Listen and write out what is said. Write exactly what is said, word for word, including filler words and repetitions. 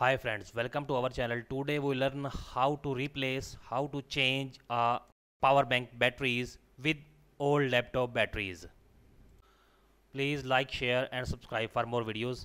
Hi friends, welcome to our channel. Today we learn how to replace, how to change uh, power bank batteries with old laptop batteries. Please like, share and subscribe for more videos.